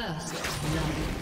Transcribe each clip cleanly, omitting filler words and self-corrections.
First love.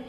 Red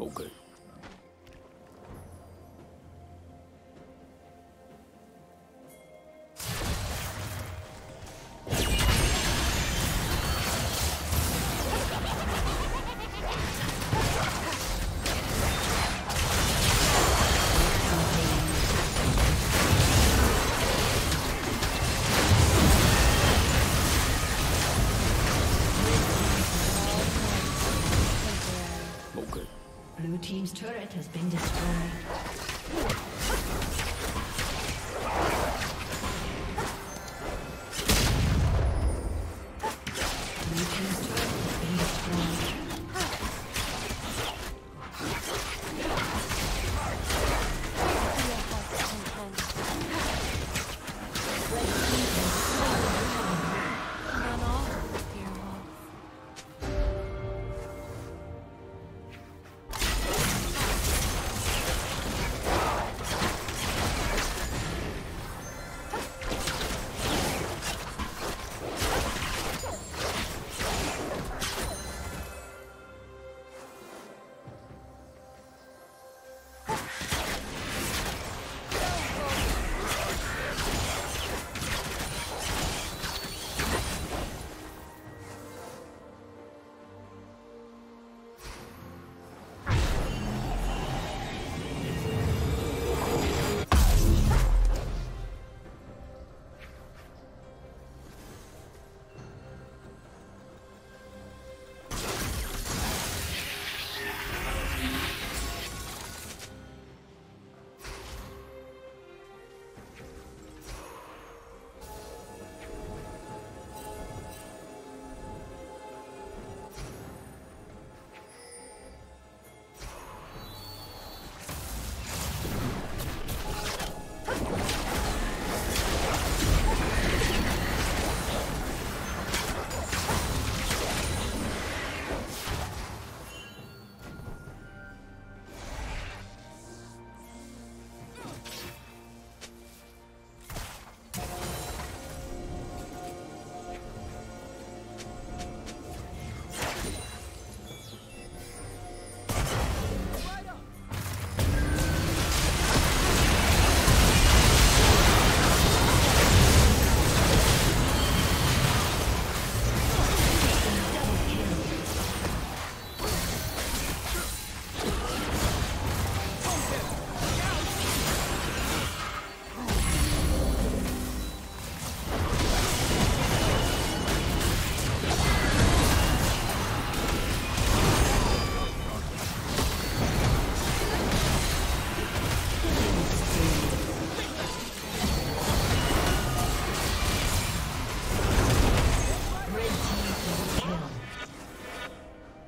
Okay. Team's turret has been destroyed.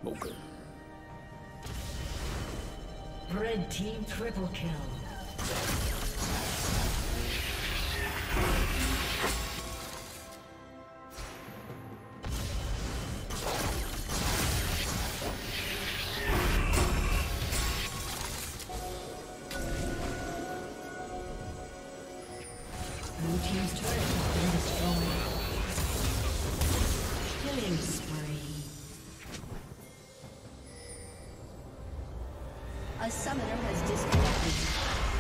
smoker. Red team triple kill. A summoner has disconnected.